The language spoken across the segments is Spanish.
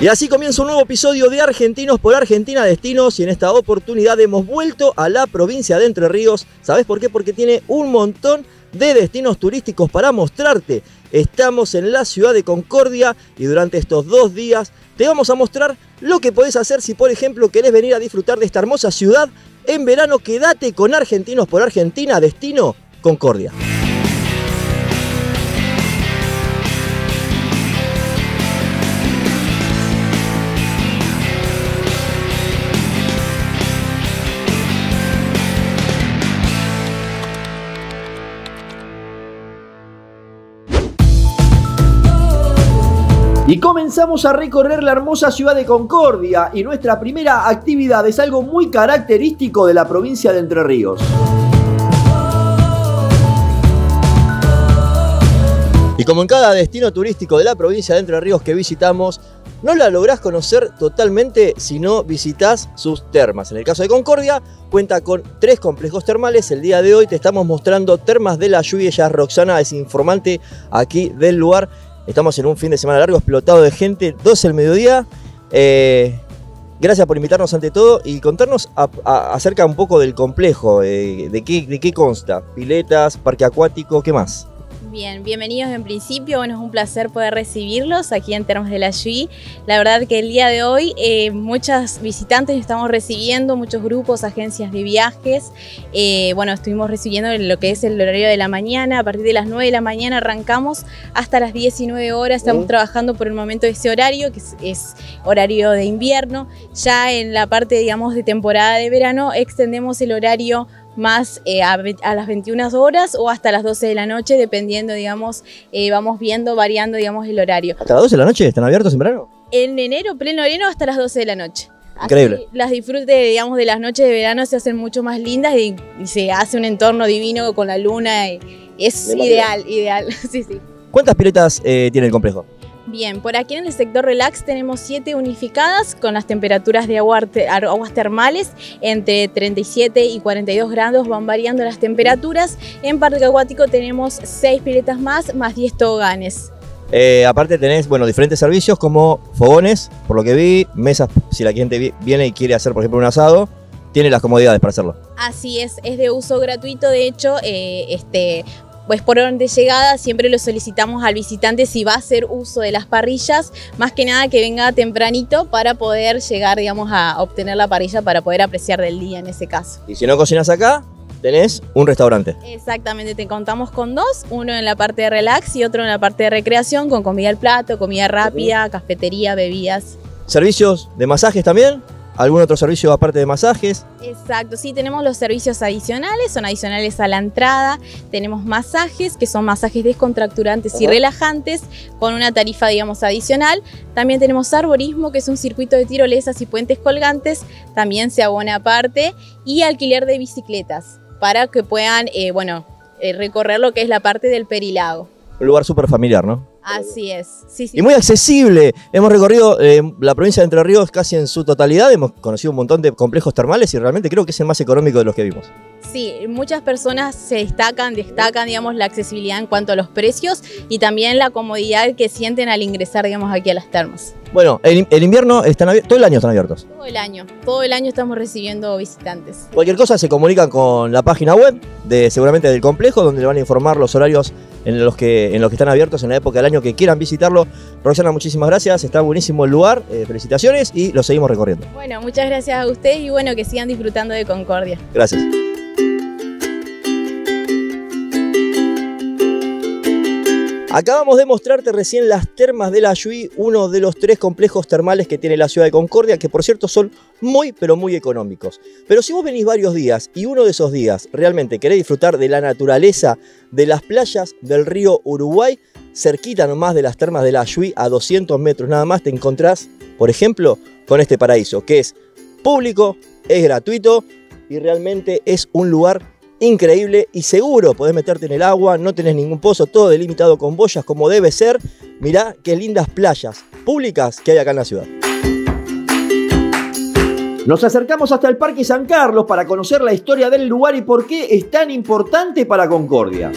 Y así comienza un nuevo episodio de Argentinos por Argentina Destinos, y en esta oportunidad hemos vuelto a la provincia de Entre Ríos. ¿Sabés por qué? Porque tiene un montón de destinos turísticos para mostrarte. Estamos en la ciudad de Concordia y durante estos 2 días te vamos a mostrar lo que podés hacer si, por ejemplo, querés venir a disfrutar de esta hermosa ciudad en verano. Quédate con Argentinos por Argentina Destino Concordia. Y comenzamos a recorrer la hermosa ciudad de Concordia, y nuestra primera actividad es algo muy característico de la provincia de Entre Ríos. Y como en cada destino turístico de la provincia de Entre Ríos que visitamos, no la lográs conocer totalmente si no visitás sus termas. En el caso de Concordia, cuenta con 3 complejos termales. El día de hoy te estamos mostrando Termas de la Ayuí. Ella es Roxana, es informante aquí del lugar. Estamos en un fin de semana largo, explotado de gente, 12 del mediodía. Gracias por invitarnos ante todo y contarnos acerca un poco del complejo, de qué consta, piletas, parque acuático, ¿qué más? Bien, bienvenidos en principio. Bueno, es un placer poder recibirlos aquí en Termas de la Ayuí. La verdad que el día de hoy muchos visitantes estamos recibiendo, muchos grupos, agencias de viajes. Bueno, estuvimos recibiendo lo que es el horario de la mañana. A partir de las 9 de la mañana arrancamos hasta las 19 horas. Estamos trabajando por el momento ese horario, que es horario de invierno. Ya en la parte, digamos, de temporada de verano extendemos el horario más a las 21 horas o hasta las 12 de la noche, dependiendo, digamos, vamos viendo, variando, digamos, el horario. ¿Hasta las 12 de la noche están abiertos en verano? En enero, pleno verano, hasta las 12 de la noche. Increíble. Así las disfrutes, digamos, de las noches de verano se hacen mucho más lindas y se hace un entorno divino con la luna. Es ideal, ideal. Sí, sí. ¿Cuántas piletas tiene el complejo? Bien, por aquí en el sector relax tenemos 7 unificadas con las temperaturas de aguas termales entre 37 y 42 grados, van variando las temperaturas. En parque acuático tenemos 6 piletas más 10 toboganes. Aparte tenés, bueno, diferentes servicios como fogones, por lo que vi, mesas, si la gente viene y quiere hacer, por ejemplo, un asado, tiene las comodidades para hacerlo. Así es de uso gratuito, de hecho, pues por orden de llegada siempre lo solicitamos al visitante si va a hacer uso de las parrillas, más que nada que venga tempranito para poder llegar, digamos, a obtener la parrilla para poder apreciar del día en ese caso. Y si no cocinas acá, tenés un restaurante. Exactamente, te contamos con 2, uno en la parte de relax y otro en la parte de recreación con comida al plato, comida rápida, cafetería, bebidas. ¿Servicios de masajes también? ¿Algún otro servicio aparte de masajes? Exacto, sí, tenemos los servicios adicionales, son adicionales a la entrada. Tenemos masajes, que son masajes descontracturantes y relajantes, con una tarifa, digamos, adicional. También tenemos arborismo, que es un circuito de tirolesas y puentes colgantes, también se abona aparte. Y alquiler de bicicletas, para que puedan, recorrer lo que es la parte del Perilago. Un lugar súper familiar, ¿no? Así es, sí, sí. Y muy accesible. Hemos recorrido la provincia de Entre Ríos casi en su totalidad. Hemos conocido un montón de complejos termales y realmente creo que es el más económico de los que vimos. Sí, muchas personas se destacan, digamos, la accesibilidad en cuanto a los precios y también la comodidad que sienten al ingresar, digamos, aquí a las termas. Bueno, el invierno están abiertos, todo el año están abiertos. Todo el año estamos recibiendo visitantes. Cualquier cosa se comunican con la página web, seguramente del complejo, donde le van a informar los horarios en los que están abiertos en la época del año que quieran visitarlo. Roxana, muchísimas gracias, está buenísimo el lugar, felicitaciones y lo seguimos recorriendo. Bueno, muchas gracias a ustedes y bueno, que sigan disfrutando de Concordia. Gracias. Acabamos de mostrarte recién las Termas de la Ayuí, uno de los 3 complejos termales que tiene la ciudad de Concordia, que por cierto son muy, pero muy económicos. Pero si vos venís varios días y uno de esos días realmente querés disfrutar de la naturaleza, de las playas del río Uruguay, cerquita nomás de las Termas de la Ayuí, a 200 metros nada más, te encontrás, por ejemplo, con este paraíso, que es público, es gratuito y realmente es un lugar increíble y seguro. Podés meterte en el agua, no tenés ningún pozo, todo delimitado con boyas como debe ser. Mirá qué lindas playas públicas que hay acá en la ciudad. Nos acercamos hasta el Parque San Carlos para conocer la historia del lugar y por qué es tan importante para Concordia.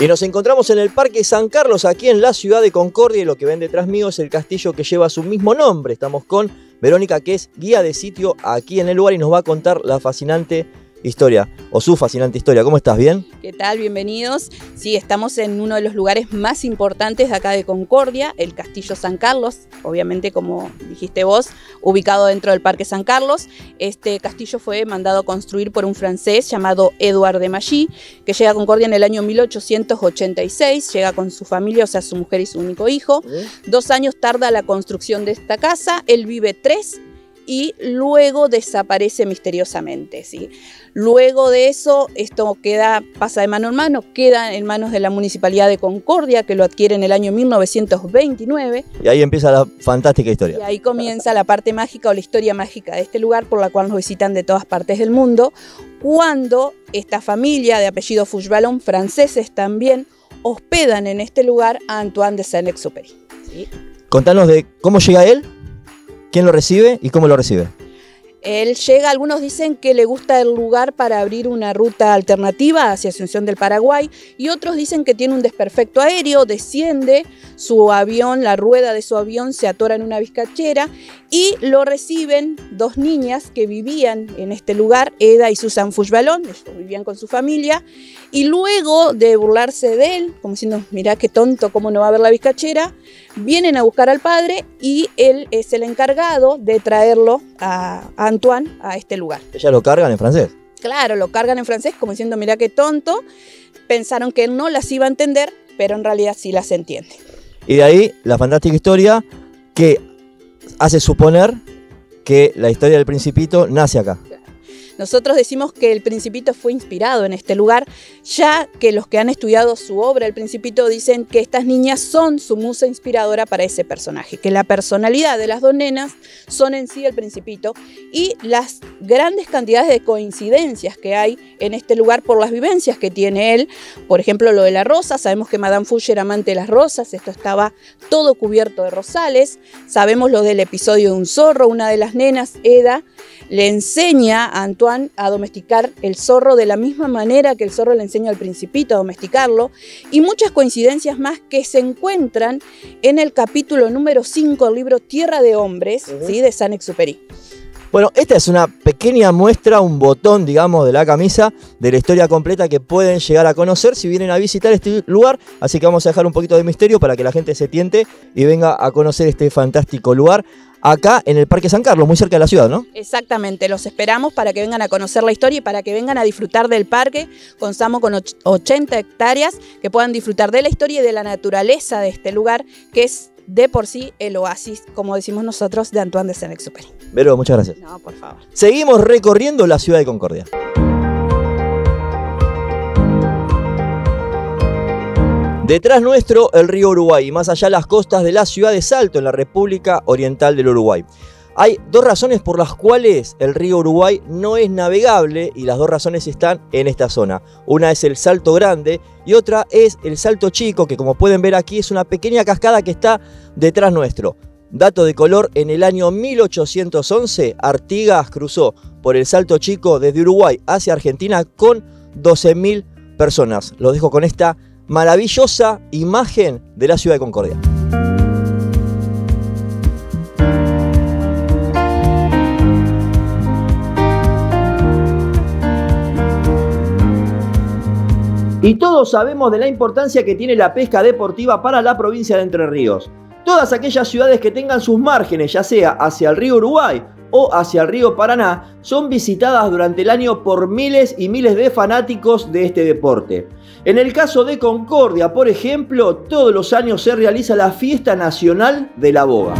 Y nos encontramos en el Parque San Carlos, aquí en la ciudad de Concordia, y lo que ven detrás mío es el castillo que lleva su mismo nombre. Estamos con Verónica, que es guía de sitio aquí en el lugar y nos va a contar la fascinante historia, o su fascinante historia. ¿Cómo estás? ¿Bien? ¿Qué tal? Bienvenidos. Sí, estamos en uno de los lugares más importantes de acá de Concordia, el Castillo San Carlos, obviamente como dijiste vos, ubicado dentro del Parque San Carlos. Este castillo fue mandado a construir por un francés llamado Édouard de Maggi, que llega a Concordia en el año 1886, llega con su familia, o sea, su mujer y su único hijo. 2 años tarda la construcción de esta casa, él vive 3 y luego desaparece misteriosamente, ¿sí? Luego de eso, esto pasa de mano en mano, queda en manos de la Municipalidad de Concordia, que lo adquiere en el año 1929. Y ahí empieza la fantástica historia. Y ahí comienza la parte mágica o la historia mágica de este lugar, por la cual nos visitan de todas partes del mundo, cuando esta familia de apellido Fuchs Valon, franceses también, hospedan en este lugar a Antoine de Saint-Exupéry, ¿sí? Contanos de cómo llega él. ¿Quién lo recibe y cómo lo recibe? Él llega, algunos dicen que le gusta el lugar para abrir una ruta alternativa hacia Asunción del Paraguay, y otros dicen que tiene un desperfecto aéreo, desciende su avión, la rueda de su avión se atora en una vizcachera y lo reciben 2 niñas que vivían en este lugar, Eda y Susan Fuchbalón, vivían con su familia, y luego de burlarse de él, como diciendo, mirá qué tonto, cómo no va a ver la vizcachera, vienen a buscar al padre y él es el encargado de traerlo a Antoine a este lugar. ¿Ellas lo cargan en francés? Claro, lo cargan en francés como diciendo, mirá qué tonto. Pensaron que él no las iba a entender, pero en realidad sí las entiende. Y de ahí la fantástica historia que hace suponer que la historia del Principito nace acá. Nosotros decimos que El Principito fue inspirado en este lugar, ya que los que han estudiado su obra El Principito dicen que estas niñas son su musa inspiradora para ese personaje, que la personalidad de las 2 nenas son en sí El Principito y las grandes cantidades de coincidencias que hay en este lugar por las vivencias que tiene él. Por ejemplo, lo de la rosa, sabemos que Madame Fuchs era amante de las rosas, esto estaba todo cubierto de rosales. Sabemos lo del episodio de un zorro, una de las nenas, Eda, le enseña a Antoine a domesticar el zorro de la misma manera que el zorro le enseña al Principito a domesticarlo, y muchas coincidencias más que se encuentran en el capítulo número 5 del libro Tierra de Hombres, ¿sí? De Saint-Exupéry. Bueno, esta es una pequeña muestra, un botón, digamos, de la camisa de la historia completa que pueden llegar a conocer si vienen a visitar este lugar. Así que vamos a dejar un poquito de misterio para que la gente se tiente y venga a conocer este fantástico lugar acá en el Parque San Carlos, muy cerca de la ciudad, ¿no? Exactamente, los esperamos para que vengan a conocer la historia y para que vengan a disfrutar del parque. Contamos con 80 hectáreas que puedan disfrutar de la historia y de la naturaleza de este lugar, que es de por sí el oasis, como decimos nosotros, de Antoine de Saint-Exupéry. Vero, muchas gracias. No, por favor. Seguimos recorriendo la ciudad de Concordia. Detrás nuestro, el río Uruguay, y más allá las costas de la ciudad de Salto, en la República Oriental del Uruguay. Hay 2 razones por las cuales el río Uruguay no es navegable, y las 2 razones están en esta zona. Una es el Salto Grande y otra es el Salto Chico, que como pueden ver aquí es una pequeña cascada que está detrás nuestro. Dato de color, en el año 1811, Artigas cruzó por el Salto Chico desde Uruguay hacia Argentina con 12.000 personas. Los dejo con esta maravillosa imagen de la ciudad de Concordia. Y todos sabemos de la importancia que tiene la pesca deportiva para la provincia de Entre Ríos. Todas aquellas ciudades que tengan sus márgenes, ya sea hacia el río Uruguay o hacia el río Paraná, son visitadas durante el año por miles y miles de fanáticos de este deporte. En el caso de Concordia, por ejemplo, todos los años se realiza la Fiesta Nacional de la Boga.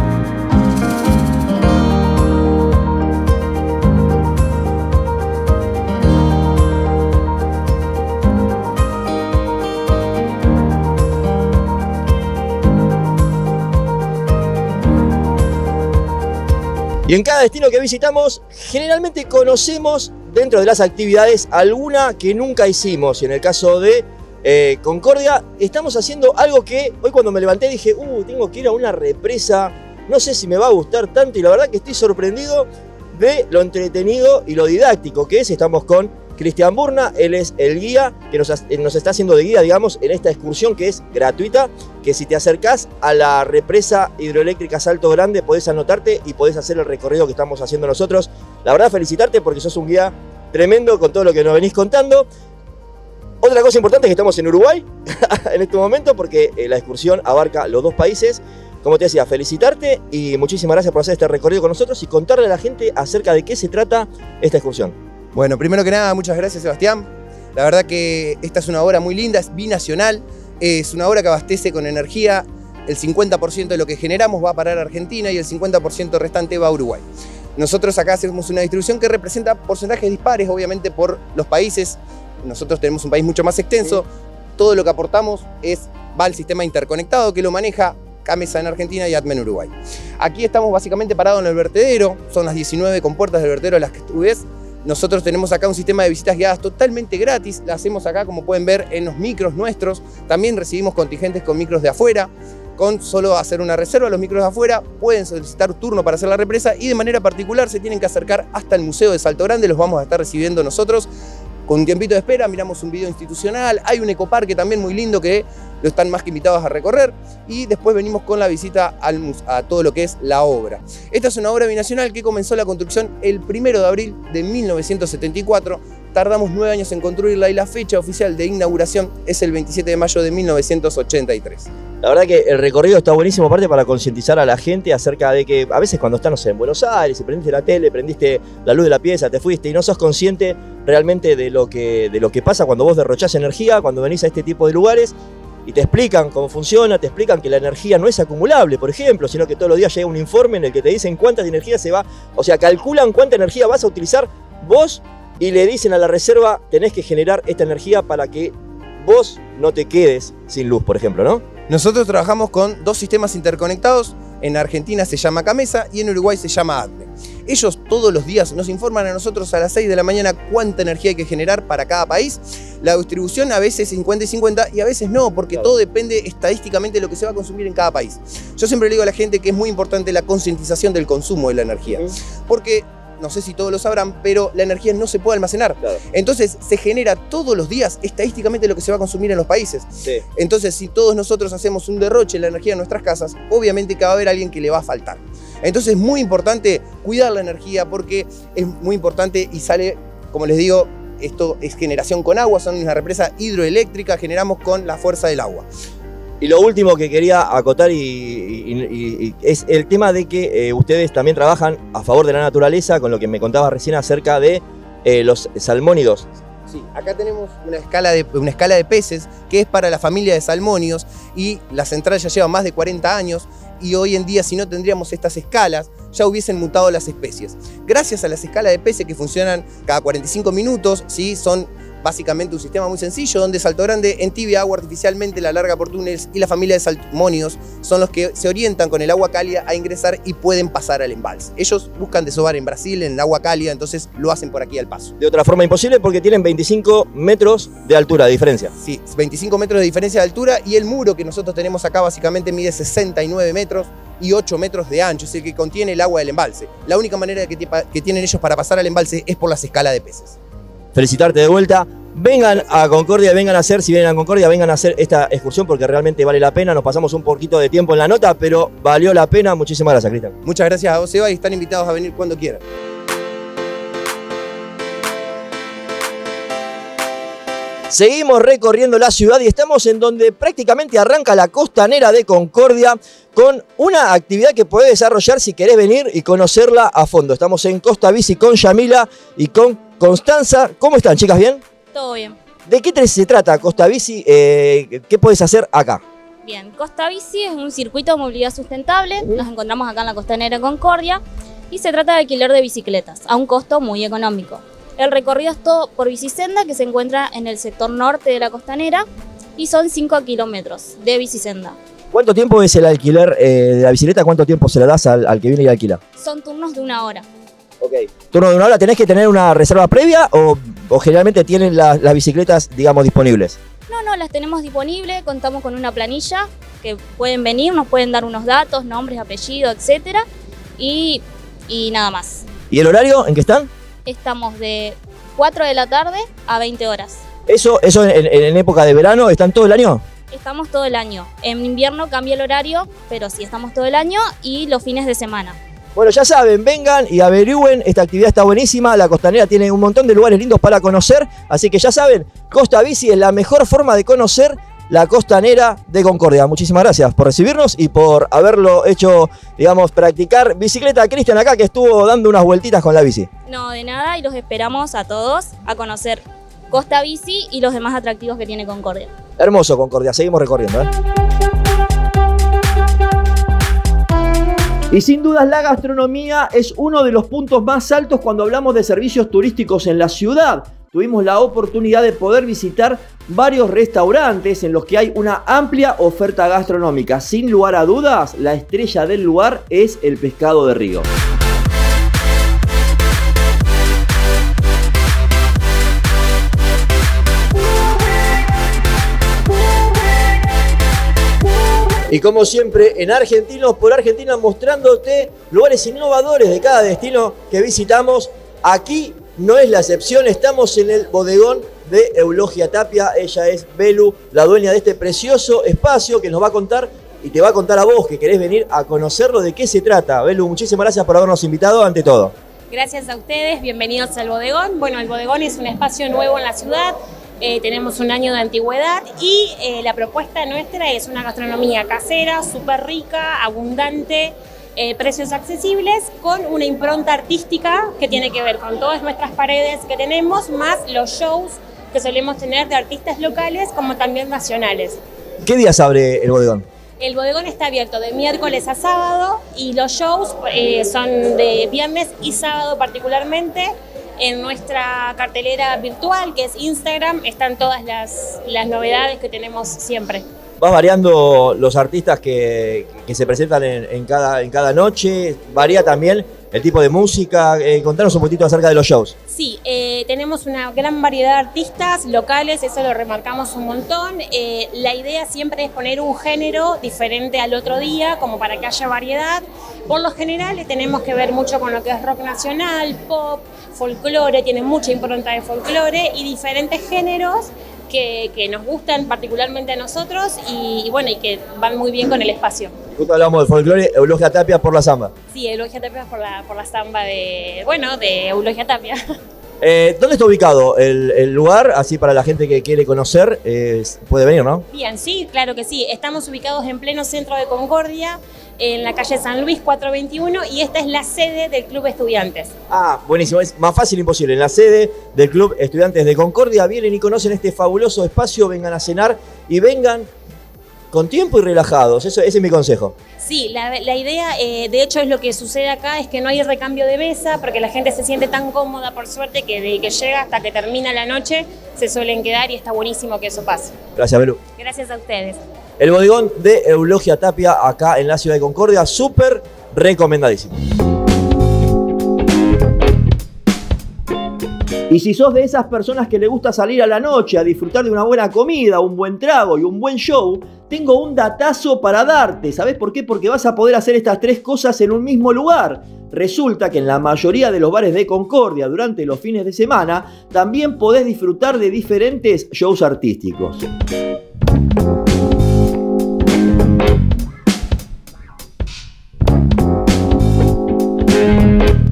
Y en cada destino que visitamos, generalmente conocemos dentro de las actividades alguna que nunca hicimos. Y en el caso de Concordia, estamos haciendo algo que hoy cuando me levanté dije, tengo que ir a una represa, no sé si me va a gustar tanto. Y la verdad que estoy sorprendido de lo entretenido y lo didáctico que es. Estamos con Cristian Burna, él es el guía que nos está haciendo de guía, digamos, en esta excursión que es gratuita, que si te acercás a la represa hidroeléctrica Salto Grande podés anotarte y podés hacer el recorrido que estamos haciendo nosotros. La verdad, felicitarte porque sos un guía tremendo con todo lo que nos venís contando. Otra cosa importante es que estamos en Uruguay en este momento porque la excursión abarca los dos países. Como te decía, felicitarte y muchísimas gracias por hacer este recorrido con nosotros y contarle a la gente acerca de qué se trata esta excursión. Bueno, primero que nada, muchas gracias, Sebastián. La verdad que esta es una obra muy linda, es binacional, es una obra que abastece con energía. El 50% de lo que generamos va a parar a Argentina y el 50% restante va a Uruguay. Nosotros acá hacemos una distribución que representa porcentajes dispares, obviamente, por los países. Nosotros tenemos un país mucho más extenso. Sí. Todo lo que aportamos va al sistema interconectado que lo maneja CAMMESA en Argentina y Admen en Uruguay. Aquí estamos básicamente parados en el vertedero, son las 19 compuertas del vertedero las que estuves. Nosotros tenemos acá un sistema de visitas guiadas totalmente gratis, las hacemos acá como pueden ver en los micros nuestros, también recibimos contingentes con micros de afuera, con solo hacer una reserva los micros de afuera, pueden solicitar turno para hacer la represa y de manera particular se tienen que acercar hasta el Museo de Salto Grande, los vamos a estar recibiendo nosotros. Con un tiempito de espera, miramos un video institucional, hay un ecoparque también muy lindo que lo están más que invitados a recorrer y después venimos con la visita a todo lo que es la obra. Esta es una obra binacional que comenzó la construcción el 1 de abril de 1974, tardamos 9 años en construirla y la fecha oficial de inauguración es el 27 de mayo de 1983. La verdad que el recorrido está buenísimo, aparte para concientizar a la gente acerca de que a veces cuando estás, no sé, en Buenos Aires y prendiste la tele, prendiste la luz de la pieza, te fuiste y no sos consciente realmente de lo que pasa cuando vos derrochás energía, cuando venís a este tipo de lugares y te explican cómo funciona, te explican que la energía no es acumulable, por ejemplo, sino que todos los días llega un informe en el que te dicen cuánta energía se va, o sea, calculan cuánta energía vas a utilizar vos y le dicen a la reserva tenés que generar esta energía para que vos no te quedes sin luz, por ejemplo, ¿no? Nosotros trabajamos con dos sistemas interconectados, en Argentina se llama CAMMESA y en Uruguay se llama Admen. Ellos todos los días nos informan a nosotros a las 6 de la mañana cuánta energía hay que generar para cada país. La distribución a veces 50 y 50 y a veces no, porque claro, todo depende estadísticamente de lo que se va a consumir en cada país. Yo siempre le digo a la gente que es muy importante la concientización del consumo de la energía, porque no sé si todos lo sabrán, pero la energía no se puede almacenar. Claro. Entonces se genera todos los días estadísticamente lo que se va a consumir en los países. Sí. Entonces si todos nosotros hacemos un derroche de la energía en nuestras casas, obviamente que va a haber alguien que le va a faltar. Entonces es muy importante cuidar la energía porque es muy importante y sale, como les digo, esto es generación con agua, son una represa hidroeléctrica, generamos con la fuerza del agua. Y lo último que quería acotar es el tema de que ustedes también trabajan a favor de la naturaleza, con lo que me contabas recién acerca de los salmónidos. Sí, acá tenemos una escala de peces que es para la familia de salmónidos y las entradas ya llevan más de 40 años y hoy en día si no tendríamos estas escalas ya hubiesen mutado las especies. Gracias a las escalas de peces que funcionan cada 45 minutos, ¿sí? Son básicamente un sistema muy sencillo donde Salto Grande entibia agua artificialmente, la larga por túneles y la familia de salmónidos son los que se orientan con el agua cálida a ingresar y pueden pasar al embalse. Ellos buscan desovar en Brasil, en el agua cálida, entonces lo hacen por aquí al paso. De otra forma imposible porque tienen 25 metros de altura de diferencia. Sí, 25 metros de diferencia de altura y el muro que nosotros tenemos acá básicamente mide 69 metros y 8 metros de ancho, es el que contiene el agua del embalse. La única manera que tienen ellos para pasar al embalse es por las escalas de peces. Felicitarte de vuelta, vengan a Concordia, si vienen a Concordia, vengan a hacer esta excursión porque realmente vale la pena, nos pasamos un poquito de tiempo en la nota, pero valió la pena, muchísimas gracias, Cristian. Muchas gracias a vos, Eva, y están invitados a venir cuando quieran. Seguimos recorriendo la ciudad y estamos en donde prácticamente arranca la costanera de Concordia con una actividad que podés desarrollar si querés venir y conocerla a fondo. Estamos en Costa Bici con Yamila y con Constanza. ¿Cómo están, chicas? ¿Bien? Todo bien. ¿De qué se trata Costa Bici? ¿Qué podés hacer acá? Bien, Costa Bici es un circuito de movilidad sustentable. Nos encontramos acá en la costanera de Concordia y se trata de alquiler de bicicletas a un costo muy económico. El recorrido es todo por bicisenda que se encuentra en el sector norte de la costanera y son 5 kilómetros de bicisenda. ¿Cuánto tiempo es el alquiler de la bicicleta? ¿Cuánto tiempo se la das al que viene y alquila? Son turnos de 1 hora. Ok. ¿Turno de 1 hora? ¿Tenés que tener una reserva previa o generalmente tienen las bicicletas, digamos, disponibles? No, las tenemos disponibles, contamos con una planilla que pueden venir, nos pueden dar unos datos, nombres, apellidos, etcétera y nada más. ¿Y el horario en qué están? Estamos de 4 de la tarde a 20 horas. ¿Eso en época de verano están todo el año? Estamos todo el año. En invierno cambia el horario, pero sí, estamos todo el año y los fines de semana. Bueno, ya saben, vengan y averigüen, esta actividad está buenísima, la costanera tiene un montón de lugares lindos para conocer, así que ya saben, Costa Bici es la mejor forma de conocer la costanera de Concordia. Muchísimas gracias por recibirnos y por haberlo hecho, digamos, practicar bicicleta a Cristian acá, que estuvo dando unas vueltitas con la bici. No, de nada, y los esperamos a todos a conocer Costa Bici y los demás atractivos que tiene Concordia. Hermoso Concordia, seguimos recorriendo, ¿eh? Y sin dudas la gastronomía es uno de los puntos más altos cuando hablamos de servicios turísticos en la ciudad. Tuvimos la oportunidad de poder visitar varios restaurantes en los que hay una amplia oferta gastronómica. Sin lugar a dudas, la estrella del lugar es el pescado de río. Y como siempre en Argentinos por Argentina, mostrándote lugares innovadores de cada destino que visitamos. Aquí no es la excepción, estamos en el bodegón de Eulogia Tapia. Ella es Belu, la dueña de este precioso espacio que nos va a contar y te va a contar a vos que querés venir a conocerlo de qué se trata. Belu, muchísimas gracias por habernos invitado ante todo. Gracias a ustedes, bienvenidos al bodegón. Bueno, el bodegón es un espacio nuevo en la ciudad. Tenemos un año de antigüedad y la propuesta nuestra es una gastronomía casera, súper rica, abundante, precios accesibles, con una impronta artística que tiene que ver con todas nuestras paredes que tenemos, más los shows que solemos tener de artistas locales como también nacionales. ¿Qué días abre el bodegón? El bodegón está abierto de miércoles a sábado y los shows son de viernes y sábado particularmente. En nuestra cartelera virtual, que es Instagram, están todas las novedades que tenemos siempre. ¿Vas variando los artistas que se presentan en cada noche? ¿Varía también el tipo de música? Contanos un poquito acerca de los shows. Sí, tenemos una gran variedad de artistas locales, eso lo remarcamos un montón. La idea siempre es poner un género diferente al otro día, como para que haya variedad. Por lo general tenemos que ver mucho con lo que es rock nacional, pop, folclore, tiene mucha impronta de folclore y diferentes géneros que nos gustan particularmente a nosotros y bueno, y que van muy bien con el espacio. Justo hablamos de folclore, Eulogia Tapia por la samba. Sí, Eulogia Tapia por la samba de Eulogia Tapia. ¿Dónde está ubicado el lugar? Así para la gente que quiere conocer, puede venir, ¿no? Bien, sí, claro que sí. Estamos ubicados en pleno centro de Concordia, en la calle San Luis 421, y esta es la sede del Club Estudiantes. Ah, buenísimo, es más fácil imposible. En la sede del Club Estudiantes de Concordia vienen y conocen este fabuloso espacio, vengan a cenar y vengan con tiempo y relajados, ese es mi consejo. Sí, la idea, de hecho es lo que sucede acá, es que no hay recambio de mesa, porque la gente se siente tan cómoda, por suerte, que desde que llega hasta que termina la noche se suelen quedar y está buenísimo que eso pase. Gracias, Belu. Gracias a ustedes. El bodegón de Eulogia Tapia, acá en la ciudad de Concordia, súper recomendadísimo. Y si sos de esas personas que le gusta salir a la noche a disfrutar de una buena comida, un buen trago y un buen show, tengo un datazo para darte. ¿Sabés por qué? Porque vas a poder hacer estas tres cosas en un mismo lugar. Resulta que en la mayoría de los bares de Concordia durante los fines de semana también podés disfrutar de diferentes shows artísticos.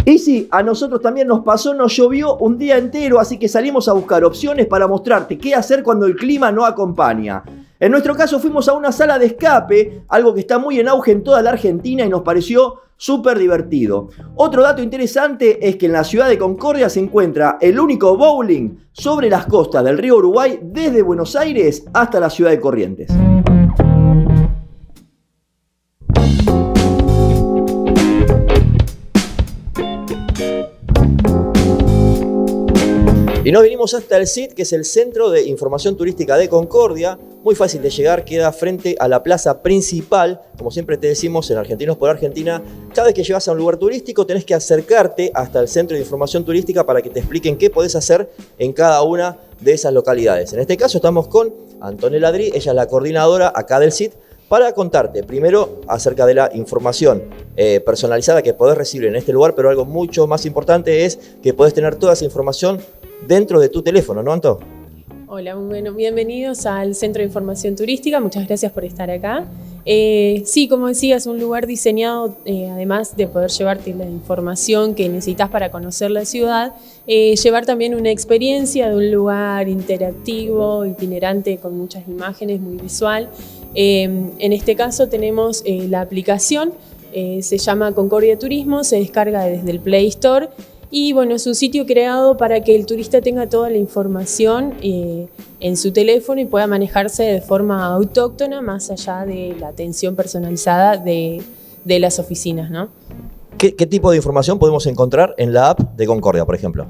Y sí, a nosotros también nos pasó, nos llovió un día entero, así que salimos a buscar opciones para mostrarte qué hacer cuando el clima no acompaña. En nuestro caso fuimos a una sala de escape, algo que está muy en auge en toda la Argentina y nos pareció súper divertido. Otro dato interesante es que en la ciudad de Concordia se encuentra el único bowling sobre las costas del río Uruguay desde Buenos Aires hasta la ciudad de Corrientes. Y nos vinimos hasta el CIT, que es el Centro de Información Turística de Concordia. Muy fácil de llegar, queda frente a la plaza principal. Como siempre te decimos en Argentinos por Argentina, cada vez que llegas a un lugar turístico tenés que acercarte hasta el Centro de Información Turística para que te expliquen qué podés hacer en cada una de esas localidades. En este caso estamos con Antonella Adri, ella es la coordinadora acá del CIT, para contarte primero acerca de la información personalizada que podés recibir en este lugar, pero algo mucho más importante es que podés tener toda esa información dentro de tu teléfono, ¿no, Anto? Hola, bueno, bienvenidos al Centro de Información Turística, muchas gracias por estar acá. Sí, como decías, un lugar diseñado, además de poder llevarte la información que necesitas para conocer la ciudad, llevar también una experiencia de un lugar interactivo, itinerante, con muchas imágenes, muy visual. En este caso tenemos la aplicación, se llama Concordia Turismo, se descarga desde el Play Store. Y bueno, es un sitio creado para que el turista tenga toda la información en su teléfono y pueda manejarse de forma autóctona, más allá de la atención personalizada de las oficinas, ¿no? ¿Qué tipo de información podemos encontrar en la app de Concordia, por ejemplo?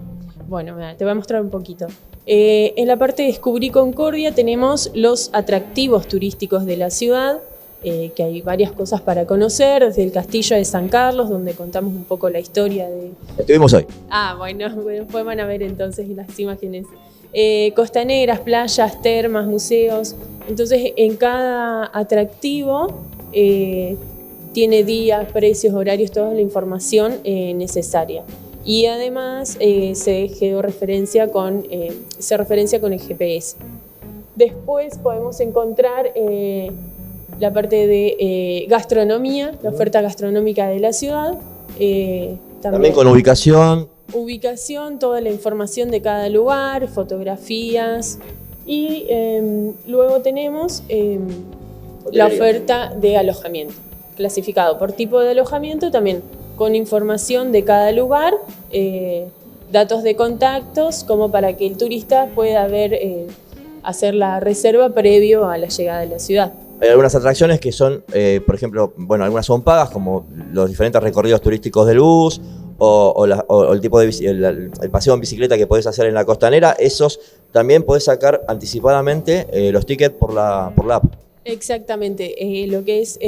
Bueno, te voy a mostrar un poquito. En la parte de Descubrí Concordia tenemos los atractivos turísticos de la ciudad, que hay varias cosas para conocer, desde el Castillo de San Carlos, donde contamos un poco la historia de... Estuvimos hoy. Ah, bueno, pues van a ver entonces las imágenes. Costaneras, playas, termas, museos. Entonces, en cada atractivo tiene días, precios, horarios, toda la información necesaria. Y además se referencia con el GPS. Después podemos encontrar... la parte de gastronomía, la oferta gastronómica de la ciudad. También con ubicación. Ubicación, toda la información de cada lugar, fotografías. Y luego tenemos la oferta de alojamiento, clasificado por tipo de alojamiento, también con información de cada lugar, datos de contactos, como para que el turista pueda hacer la reserva previo a la llegada de la ciudad. Hay algunas atracciones que son, por ejemplo, bueno, algunas son pagas, como los diferentes recorridos turísticos del bus o el tipo de el paseo en bicicleta que podés hacer en la costanera. Esos también podés sacar anticipadamente los tickets por la app. Exactamente, lo que es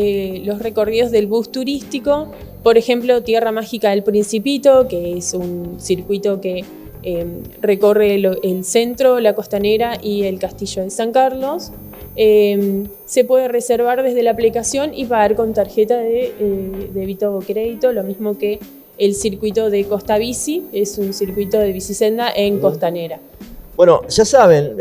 los recorridos del bus turístico, por ejemplo, Tierra Mágica del Principito, que es un circuito que recorre el centro, la costanera y el Castillo de San Carlos. Se puede reservar desde la aplicación y pagar con tarjeta de débito o crédito, lo mismo que el circuito de Costa Bici, es un circuito de bicisenda en costanera. Bueno, ya saben,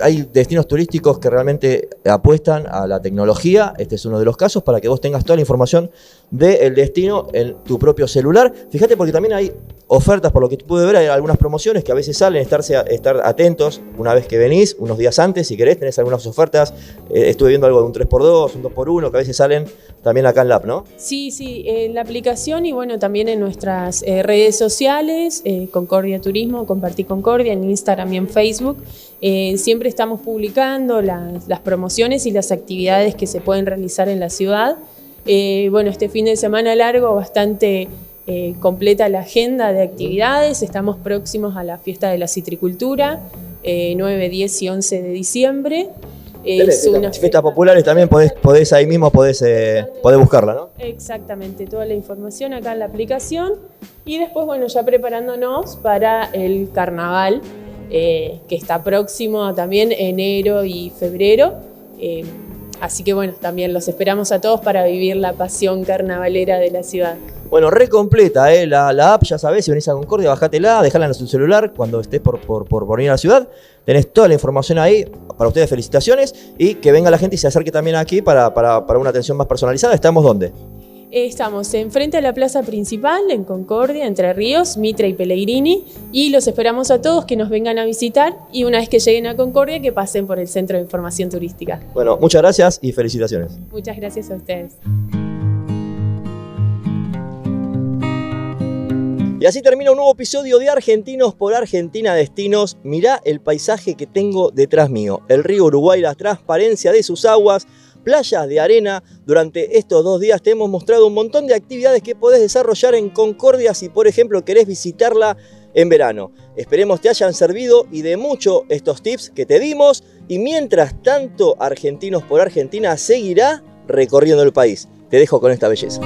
hay destinos turísticos que realmente apuestan a la tecnología. Este es uno de los casos para que vos tengas toda la información del destino en tu propio celular. Fíjate porque también hay ofertas, por lo que pude ver, hay algunas promociones que a veces salen, estar atentos una vez que venís, unos días antes, si querés, tenés algunas ofertas. Estuve viendo algo de un 3x2, un 2x1, que a veces salen también acá en la app, ¿no? Sí, en la aplicación y bueno, también en nuestras redes sociales, Concordia Turismo, Compartí Concordia, en Instagram y en Facebook. Siempre estamos publicando las promociones y las actividades que se pueden realizar en la ciudad. Bueno, este fin de semana largo, bastante... completa la agenda de actividades, estamos próximos a la fiesta de la citricultura, 9, 10 y 11 de diciembre. Fiestas populares también, podés ahí mismo podés buscarla, ¿no? Exactamente, toda la información acá en la aplicación y después, bueno, ya preparándonos para el carnaval, que está próximo también enero y febrero. Así que bueno, también los esperamos a todos para vivir la pasión carnavalera de la ciudad. Bueno, re completa la app, ya sabés, si venís a Concordia, bajátela, dejala en su celular cuando estés por venir a la ciudad. Tenés toda la información ahí, para ustedes felicitaciones y que venga la gente y se acerque también aquí para una atención más personalizada. ¿Estamos dónde? Estamos enfrente a la plaza principal en Concordia, Entre Ríos, Mitre y Pellegrini y los esperamos a todos que nos vengan a visitar y una vez que lleguen a Concordia que pasen por el Centro de Información Turística. Bueno, muchas gracias y felicitaciones. Muchas gracias a ustedes. Y así termina un nuevo episodio de Argentinos por Argentina Destinos. Mirá el paisaje que tengo detrás mío, el río Uruguay, la transparencia de sus aguas, playas de arena. Durante estos 2 días te hemos mostrado un montón de actividades que podés desarrollar en Concordia si por ejemplo querés visitarla en verano. Esperemos te hayan servido y de mucho estos tips que te dimos y mientras tanto Argentinos por Argentina seguirá recorriendo el país. Te dejo con esta belleza.